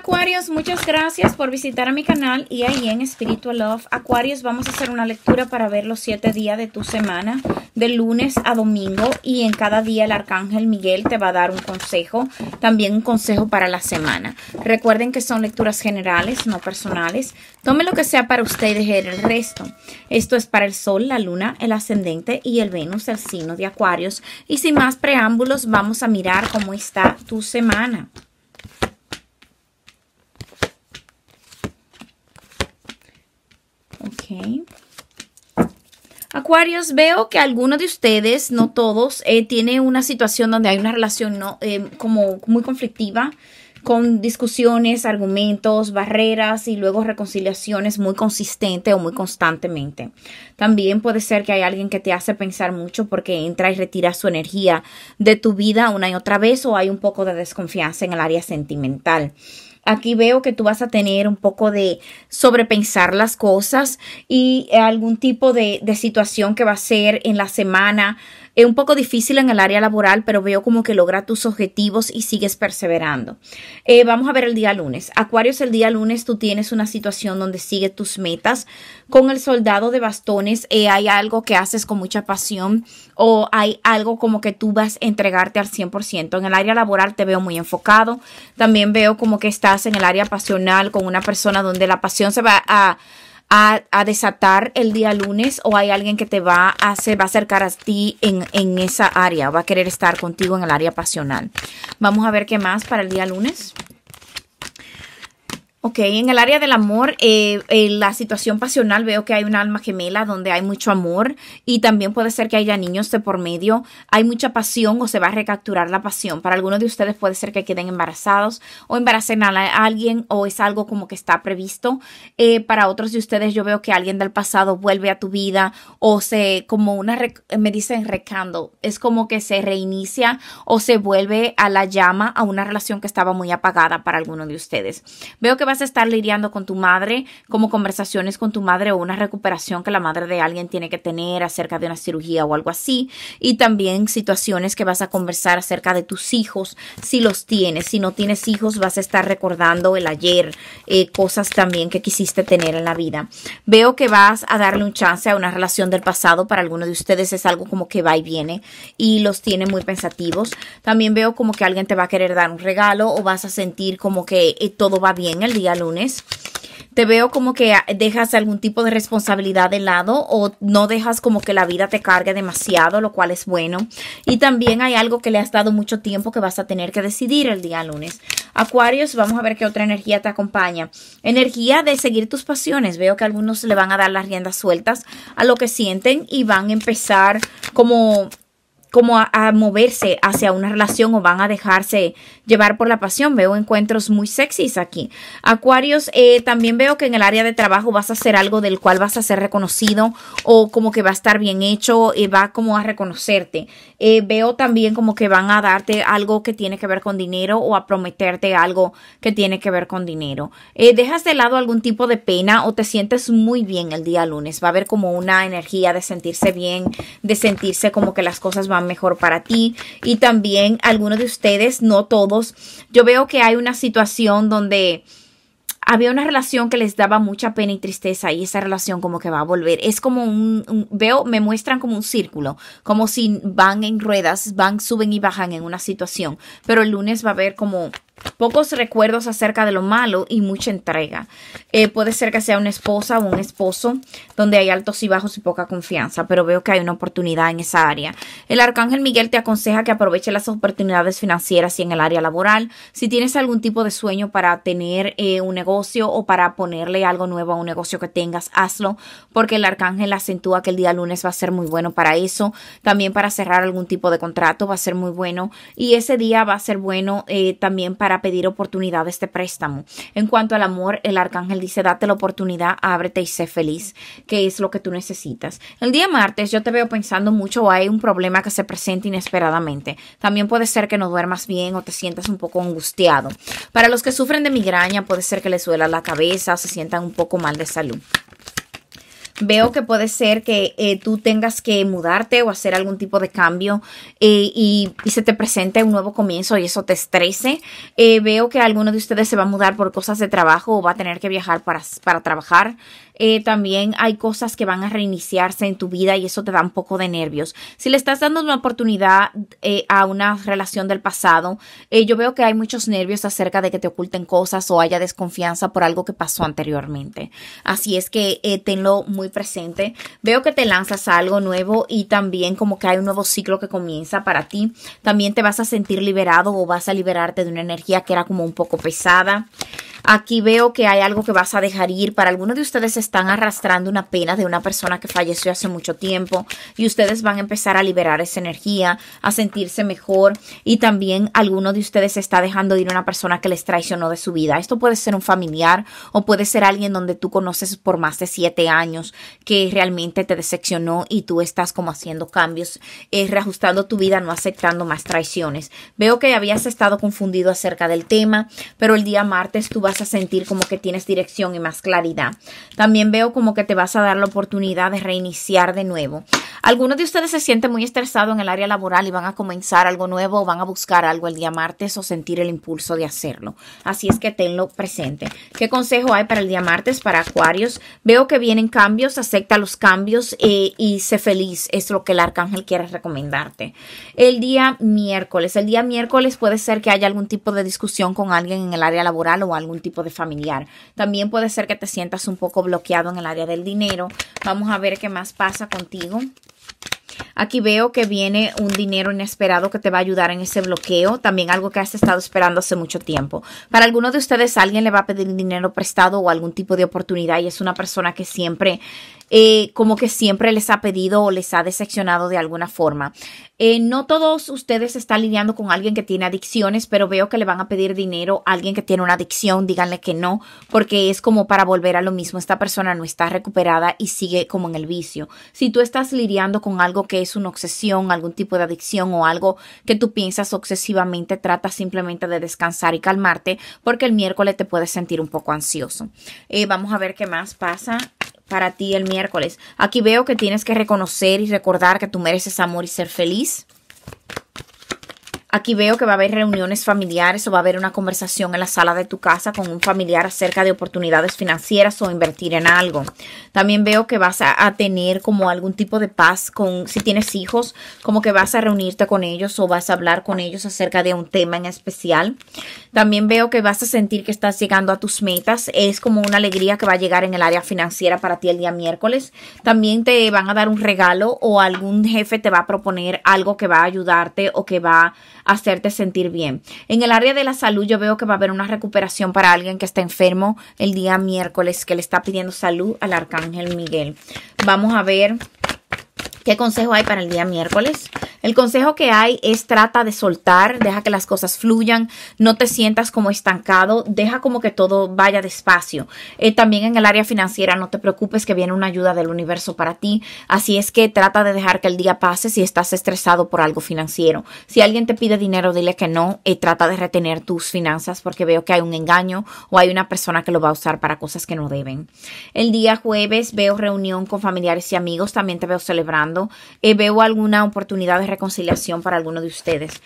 Acuarios, muchas gracias por visitar a mi canal y ahí en Spiritual Love. Acuarios, vamos a hacer una lectura para ver los 7 días de tu semana, de lunes a domingo, y en cada día el Arcángel Miguel te va a dar un consejo, también un consejo para la semana. Recuerden que son lecturas generales, no personales. Tomen lo que sea para ustedes el resto. Esto es para el Sol, la Luna, el Ascendente y el Venus, el signo de Acuarios. Y sin más preámbulos, vamos a mirar cómo está tu semana. Ok. Acuarios, veo que algunos de ustedes, no todos, tiene una situación donde hay una relación como muy conflictiva, con discusiones, argumentos, barreras y luego reconciliaciones muy consistente o muy constantemente. También puede ser que hay alguien que te hace pensar mucho porque entra y retira su energía de tu vida una y otra vez, o hay un poco de desconfianza en el área sentimental. Aquí veo que tú vas a tener un poco de sobrepensar las cosas y algún tipo de situación que va a ser en la semana. Es un poco difícil en el área laboral, pero veo como que logra tus objetivos y sigues perseverando. Vamos a ver el día lunes. Acuarios, el día lunes tú tienes una situación donde sigues tus metas. Con el soldado de bastones hay algo que haces con mucha pasión o hay algo como que tú vas a entregarte al 100%. En el área laboral te veo muy enfocado. También veo como que estás en el área pasional con una persona donde la pasión se va a desatar el día lunes, o hay alguien que te va a acercar a ti en esa área, va a querer estar contigo en el área pasional. Vamos a ver qué más para el día lunes. Ok, en el área del amor, la situación pasional veo que hay un alma gemela donde hay mucho amor y también puede ser que haya niños de por medio. Hay mucha pasión o se va a recapturar la pasión. Para algunos de ustedes puede ser que queden embarazados o embaracen a alguien, o es algo como que está previsto. Para otros de ustedes yo veo que alguien del pasado vuelve a tu vida o me dicen rekindle. Es como que se reinicia o se vuelve a la llama a una relación que estaba muy apagada para algunos de ustedes. Veo que vas a estar lidiando con tu madre, como conversaciones con tu madre o una recuperación que la madre de alguien tiene que tener acerca de una cirugía o algo así, y también situaciones que vas a conversar acerca de tus hijos, si los tienes. Si no tienes hijos, vas a estar recordando el ayer, cosas también que quisiste tener en la vida. Veo que vas a darle un chance a una relación del pasado. Para algunos de ustedes es algo como que va y viene y los tiene muy pensativos. También veo como que alguien te va a querer dar un regalo o vas a sentir como que todo va bien el día lunes. Te veo como que dejas algún tipo de responsabilidad de lado o no dejas como que la vida te cargue demasiado, lo cual es bueno. Y también hay algo que le has dado mucho tiempo que vas a tener que decidir el día lunes. Acuarios, vamos a ver qué otra energía te acompaña. Energía de seguir tus pasiones. Veo que algunos le van a dar las riendas sueltas a lo que sienten y van a empezar como a moverse hacia una relación o van a dejarse llevar por la pasión. Veo encuentros muy sexys aquí. Acuarios, también veo que en el área de trabajo vas a hacer algo del cual vas a ser reconocido o como que va a estar bien hecho y va como a reconocerte. Veo también como que van a darte algo que tiene que ver con dinero o a prometerte algo que tiene que ver con dinero. Dejas de lado algún tipo de pena o te sientes muy bien el día lunes. Va a haber como una energía de sentirse bien, de sentirse como que las cosas van mejor para ti. Y también algunos de ustedes, no todos, yo veo que hay una situación donde había una relación que les daba mucha pena y tristeza y esa relación como que va a volver. Es como me muestran como un círculo, como si van en ruedas, suben y bajan en una situación. Pero el lunes va a haber como pocos recuerdos acerca de lo malo y mucha entrega. Puede ser que sea una esposa o un esposo donde hay altos y bajos y poca confianza, pero veo que hay una oportunidad en esa área. El Arcángel Miguel te aconseja que aproveche las oportunidades financieras y en el área laboral. Si tienes algún tipo de sueño para tener un negocio o para ponerle algo nuevo a un negocio que tengas, hazlo, porque el Arcángel acentúa que el día lunes va a ser muy bueno para eso. También para cerrar algún tipo de contrato va a ser muy bueno, y ese día va a ser bueno también para pedir oportunidades de préstamo. En cuanto al amor, el Arcángel dice: date la oportunidad, ábrete y sé feliz, que es lo que tú necesitas. El día martes yo te veo pensando mucho o hay un problema que se presenta inesperadamente. También puede ser que no duermas bien o te sientas un poco angustiado. Para los que sufren de migraña, puede ser que les duela la cabeza o se sientan un poco mal de salud. Veo que puede ser que tú tengas que mudarte o hacer algún tipo de cambio y se te presente un nuevo comienzo y eso te estrese. Veo que alguno de ustedes se va a mudar por cosas de trabajo o va a tener que viajar para trabajar. También hay cosas que van a reiniciarse en tu vida y eso te da un poco de nervios. Si le estás dando una oportunidad a una relación del pasado, yo veo que hay muchos nervios acerca de que te oculten cosas o haya desconfianza por algo que pasó anteriormente. Así es que tenlo muy presente. Veo que te lanzas a algo nuevo y también como que hay un nuevo ciclo que comienza para ti. También te vas a sentir liberado o vas a liberarte de una energía que era como un poco pesada. Aquí veo que hay algo que vas a dejar ir. Para algunos de ustedes están arrastrando una pena de una persona que falleció hace mucho tiempo y ustedes van a empezar a liberar esa energía, a sentirse mejor, y también alguno de ustedes está dejando ir a una persona que les traicionó de su vida. Esto puede ser un familiar o puede ser alguien donde tú conoces por más de 7 años que realmente te decepcionó y tú estás como haciendo cambios, reajustando tu vida, no aceptando más traiciones. Veo que habías estado confundido acerca del tema, pero el día martes tú vas a sentir como que tienes dirección y más claridad. También veo como que te vas a dar la oportunidad de reiniciar de nuevo. Algunos de ustedes se sienten muy estresados en el área laboral y van a comenzar algo nuevo o van a buscar algo el día martes o sentir el impulso de hacerlo. Así es que tenlo presente. ¿Qué consejo hay para el día martes para Acuarios? Veo que vienen cambios, acepta los cambios y sé feliz. Es lo que el arcángel quiere recomendarte. El día miércoles. El día miércoles puede ser que haya algún tipo de discusión con alguien en el área laboral o algún tipo de familiar. También puede ser que te sientas un poco bloqueado en el área del dinero. Vamos a ver qué más pasa contigo. Aquí veo que viene un dinero inesperado que te va a ayudar en ese bloqueo. También algo que has estado esperando hace mucho tiempo. Para algunos de ustedes alguien le va a pedir dinero prestado o algún tipo de oportunidad y es una persona que siempre como que siempre les ha pedido o les ha decepcionado de alguna forma. No todos ustedes están lidiando con alguien que tiene adicciones, pero veo que le van a pedir dinero a alguien que tiene una adicción. Díganle que no, porque es como para volver a lo mismo. Esta persona no está recuperada y sigue como en el vicio. Si tú estás lidiando con algo que es una obsesión, algún tipo de adicción o algo que tú piensas obsesivamente, trata simplemente de descansar y calmarte, porque el miércoles te puedes sentir un poco ansioso. Vamos a ver qué más pasa para ti el miércoles. Aquí veo que tienes que reconocer y recordar que tú mereces amor y ser feliz. Aquí veo que va a haber reuniones familiares o va a haber una conversación en la sala de tu casa con un familiar acerca de oportunidades financieras o invertir en algo. También veo que vas a tener como algún tipo de paz con, si tienes hijos, como que vas a reunirte con ellos o vas a hablar con ellos acerca de un tema en especial. También veo que vas a sentir que estás llegando a tus metas. Es como una alegría que va a llegar en el área financiera para ti el día miércoles. También te van a dar un regalo o algún jefe te va a proponer algo que va a ayudarte o que va hacerte sentir bien. En el área de la salud yo veo que va a haber una recuperación para alguien que está enfermo el día miércoles, que le está pidiendo salud al arcángel Miguel. Vamos a ver qué consejo hay para el día miércoles. El consejo que hay es trata de soltar, deja que las cosas fluyan, no te sientas como estancado, deja como que todo vaya despacio. También en el área financiera no te preocupes que viene una ayuda del universo para ti, así es que trata de dejar que el día pase si estás estresado por algo financiero. Si alguien te pide dinero, dile que no, trata de retener tus finanzas porque veo que hay un engaño o hay una persona que lo va a usar para cosas que no deben. El día jueves veo reunión con familiares y amigos, también te veo celebrando. Veo alguna oportunidad de reconciliación para alguno de ustedes.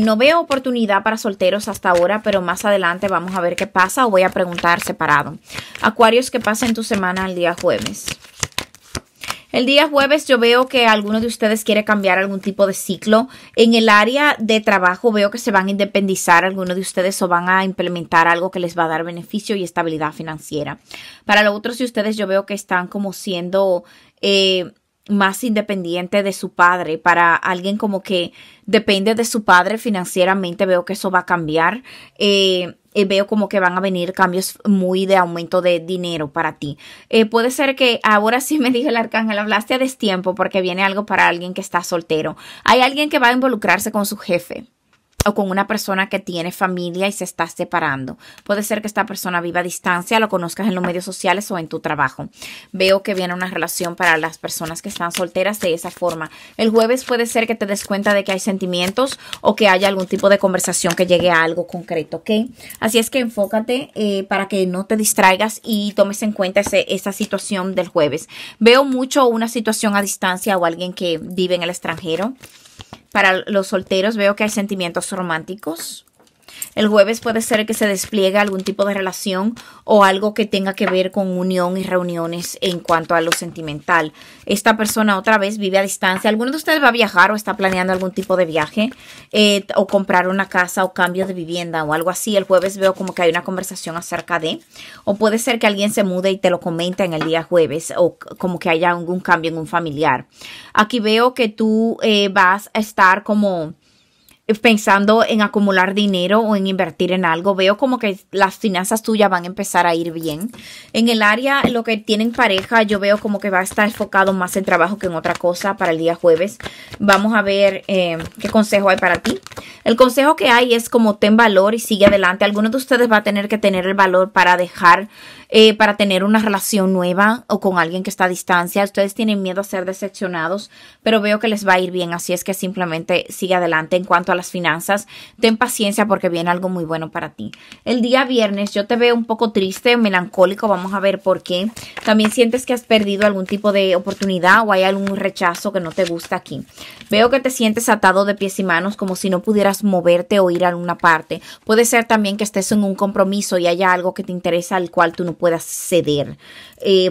No veo oportunidad para solteros hasta ahora, pero más adelante vamos a ver qué pasa o voy a preguntar separado. Acuarios, ¿qué pasa en tu semana el día jueves? El día jueves yo veo que alguno de ustedes quiere cambiar algún tipo de ciclo. En el área de trabajo veo que se van a independizar algunos de ustedes o van a implementar algo que les va a dar beneficio y estabilidad financiera. Para los otros de ustedes yo veo que están como siendo más independiente de su padre. Para alguien como que depende de su padre financieramente, veo que eso va a cambiar. Veo como que van a venir cambios muy de aumento de dinero para ti. Puede ser que ahora sí me dijo el arcángel, hablaste a destiempo porque viene algo para alguien que está soltero. Hay alguien que va a involucrarse con su jefe. o con una persona que tiene familia y se está separando. Puede ser que esta persona viva a distancia, lo conozcas en los medios sociales o en tu trabajo. Veo que viene una relación para las personas que están solteras de esa forma. El jueves puede ser que te des cuenta de que hay sentimientos o que haya algún tipo de conversación que llegue a algo concreto, ¿ok? Así es que enfócate para que no te distraigas y tomes en cuenta esa situación del jueves. Veo mucho una situación a distancia o alguien que vive en el extranjero. Para los solteros veo que hay sentimientos románticos. El jueves puede ser que se despliegue algún tipo de relación o algo que tenga que ver con unión y reuniones en cuanto a lo sentimental. Esta persona otra vez vive a distancia. ¿Alguno de ustedes va a viajar o está planeando algún tipo de viaje o comprar una casa o cambio de vivienda o algo así? El jueves veo como que hay una conversación acerca de, o puede ser que alguien se mude y te lo comenta en el día jueves, o como que haya algún cambio en un familiar. Aquí veo que tú vas a estar como pensando en acumular dinero o en invertir en algo. Veo como que las finanzas tuyas van a empezar a ir bien. En el área, lo que tienen pareja, yo veo como que va a estar enfocado más en trabajo que en otra cosa para el día jueves. Vamos a ver qué consejo hay para ti. El consejo que hay es como ten valor y sigue adelante. Algunos de ustedes va a tener que tener el valor para dejar, para tener una relación nueva o con alguien que está a distancia. Ustedes tienen miedo a ser decepcionados, pero veo que les va a ir bien. Así es que simplemente sigue adelante. En cuanto a las finanzas, ten paciencia porque viene algo muy bueno para ti. El día viernes yo te veo un poco triste, melancólico. Vamos a ver por qué. También sientes que has perdido algún tipo de oportunidad o hay algún rechazo que no te gusta aquí. Veo que te sientes atado de pies y manos, como si no pudieras moverte o ir a una parte. Puede ser también que estés en un compromiso y haya algo que te interesa al cual tú no puedas ceder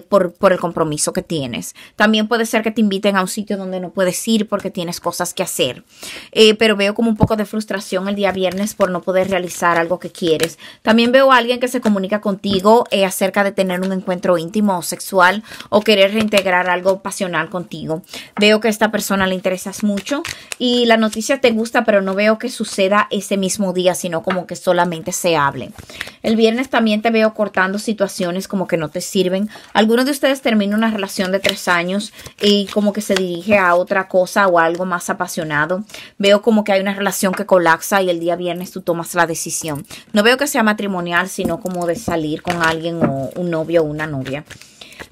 por el compromiso que tienes. También puede ser que te inviten a un sitio donde no puedes ir porque tienes cosas que hacer. Pero veo como un poco de frustración el día viernes por no poder realizar algo que quieres. También veo a alguien que se comunica contigo acerca de tener un encuentro íntimo o sexual o querer reintegrar algo pasional contigo. Veo que a esta persona le interesas mucho y la noticia te gusta, pero no veo que suceda ese mismo día, sino como que solamente se hable. El viernes también te veo cortando situaciones como que no te sirven. Algunos de ustedes terminan una relación de 3 años y como que se dirige a otra cosa o a algo más apasionado. Veo como que hay una relación que colapsa y el día viernes tú tomas la decisión. No veo que sea matrimonial, sino como de salir con alguien o un novio o una novia.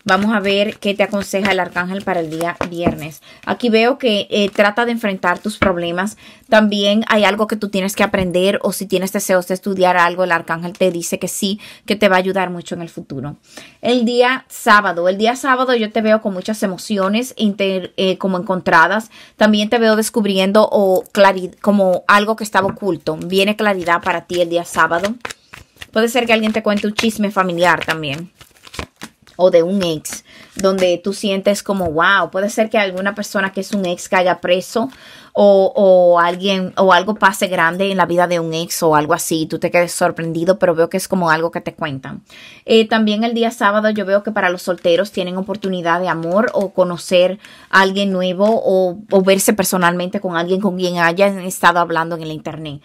Vamos a ver qué te aconseja el arcángel para el día viernes. Aquí veo que trata de enfrentar tus problemas. También hay algo que tú tienes que aprender, o si tienes deseos de estudiar algo, el arcángel te dice que sí, que te va a ayudar mucho en el futuro. El día sábado. El día sábado yo te veo con muchas emociones como encontradas. También te veo descubriendo como algo que estaba oculto. Viene claridad para ti el día sábado. Puede ser que alguien te cuente un chisme familiar también, o de un ex, donde tú sientes como wow. Puede ser que alguna persona que es un ex caiga preso o alguien o algo pase grande en la vida de un ex o algo así. Tú te quedes sorprendido, pero veo que es como algo que te cuentan. También el día sábado yo veo que para los solteros tienen oportunidad de amor o conocer a alguien nuevo o verse personalmente con alguien con quien hayan estado hablando en el internet.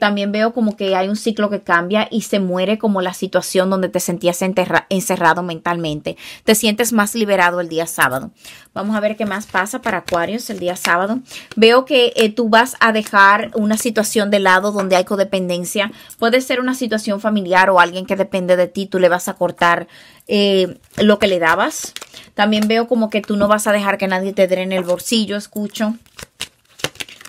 También veo como que hay un ciclo que cambia y se muere como la situación donde te sentías encerrado mentalmente. Te sientes más liberado el día sábado. Vamos a ver qué más pasa para Acuarios el día sábado. Veo que tú vas a dejar una situación de lado donde hay codependencia. Puede ser una situación familiar o alguien que depende de ti. Tú le vas a cortar lo que le dabas. También veo como que tú no vas a dejar que nadie te drene el bolsillo. Escucho.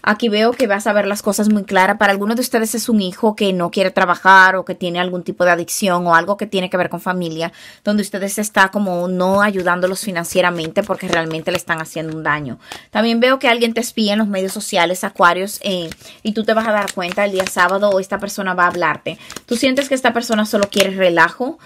Aquí veo que vas a ver las cosas muy claras. Para algunos de ustedes es un hijo que no quiere trabajar o que tiene algún tipo de adicción o algo que tiene que ver con familia, donde ustedes están como no ayudándolos financieramente porque realmente le están haciendo un daño. También veo que alguien te espía en los medios sociales, Acuarios, y tú te vas a dar cuenta el día sábado o esta persona va a hablarte. Tú sientes que esta persona solo quiere relajo.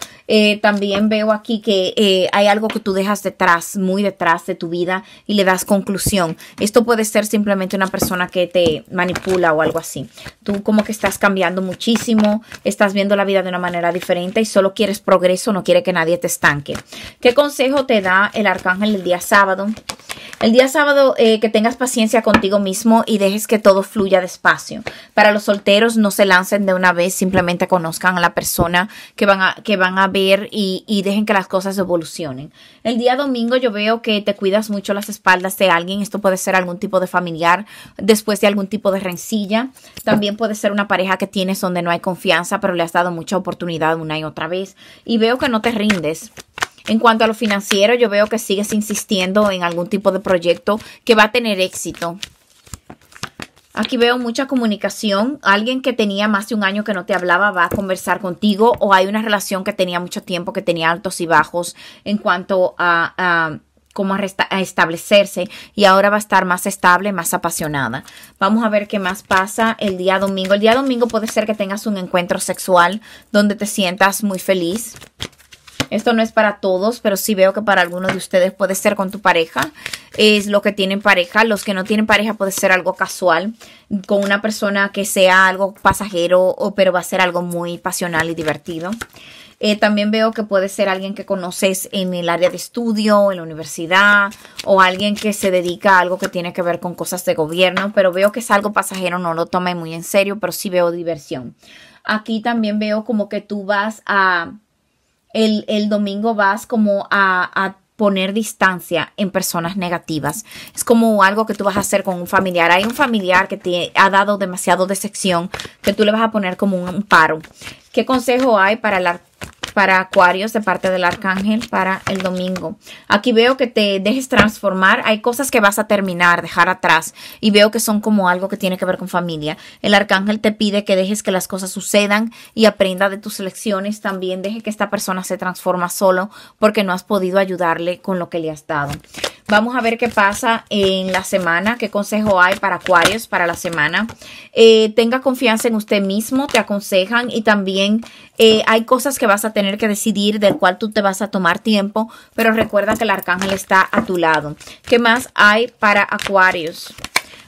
También veo aquí que hay algo que tú dejas detrás, muy detrás de tu vida y le das conclusión. Esto puede ser simplemente una persona que te manipula o algo así. Tú como que estás cambiando muchísimo, estás viendo la vida de una manera diferente y solo quieres progreso, no quiere que nadie te estanque. ¿Qué consejo te da el arcángel el día sábado? El día sábado que tengas paciencia contigo mismo y dejes que todo fluya despacio. Para los solteros, no se lancen de una vez, simplemente conozcan a la persona que van a ver y dejen que las cosas evolucionen. El día domingo yo veo que te cuidas mucho las espaldas de alguien. Esto puede ser algún tipo de familiar, después de algún tipo de rencilla. También puede ser una pareja que tienes donde no hay confianza, pero le has dado mucha oportunidad una y otra vez. Y veo que no te rindes. En cuanto a lo financiero, yo veo que sigues insistiendo en algún tipo de proyecto que va a tener éxito. Aquí veo mucha comunicación. Alguien que tenía más de un año que no te hablaba va a conversar contigo, o hay una relación que tenía mucho tiempo, que tenía altos y bajos en cuanto a cómo establecerse, y ahora va a estar más estable, más apasionada. Vamos a ver qué más pasa el día domingo. El día domingo puede ser que tengas un encuentro sexual donde te sientas muy feliz. Esto no es para todos, pero sí veo que para algunos de ustedes puede ser con tu pareja. Es lo que tienen pareja. Los que no tienen pareja puede ser algo casual, con una persona que sea algo pasajero, pero va a ser algo muy pasional y divertido. También veo que puede ser alguien que conoces en el área de estudio, en la universidad, o alguien que se dedica a algo que tiene que ver con cosas de gobierno, pero veo que es algo pasajero, no lo tomen muy en serio, pero sí veo diversión. Aquí también veo como que tú vas a... El domingo vas como a poner distancia en personas negativas. Es como algo que tú vas a hacer con un familiar. Hay un familiar que te ha dado demasiado decepción, que tú le vas a poner como un paro. ¿Qué consejo hay para Acuarios de parte del Arcángel para el domingo? Aquí veo que te dejes transformar. Hay cosas que vas a terminar, dejar atrás, y veo que son como algo que tiene que ver con familia. El Arcángel te pide que dejes que las cosas sucedan y aprenda de tus lecciones. También deje que esta persona se transforma solo, porque no has podido ayudarle con lo que le has dado. Vamos a ver qué pasa en la semana. ¿Qué consejo hay para Acuarios para la semana? Tenga confianza en usted mismo, te aconsejan, y también hay cosas que vas a tener que decidir, del cual tú te vas a tomar tiempo, pero recuerda que el Arcángel está a tu lado. ¿Qué más hay para Acuarios?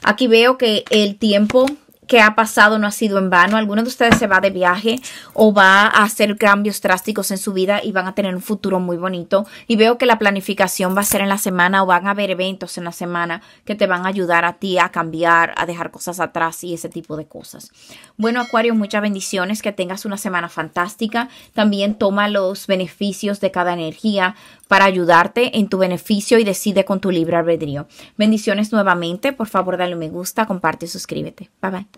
Aquí veo que el tiempo que ha pasado no ha sido en vano. Alguno de ustedes se va de viaje o va a hacer cambios drásticos en su vida y van a tener un futuro muy bonito. Y veo que la planificación va a ser en la semana, o van a haber eventos en la semana que te van a ayudar a ti a cambiar, a dejar cosas atrás y ese tipo de cosas. Bueno, Acuario, muchas bendiciones. Que tengas una semana fantástica. También toma los beneficios de cada energía para ayudarte en tu beneficio y decide con tu libre albedrío. Bendiciones nuevamente. Por favor, dale un me gusta, comparte y suscríbete. Bye, bye.